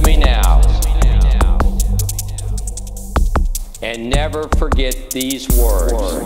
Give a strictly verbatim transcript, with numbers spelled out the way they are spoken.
to me now. And never forget these words.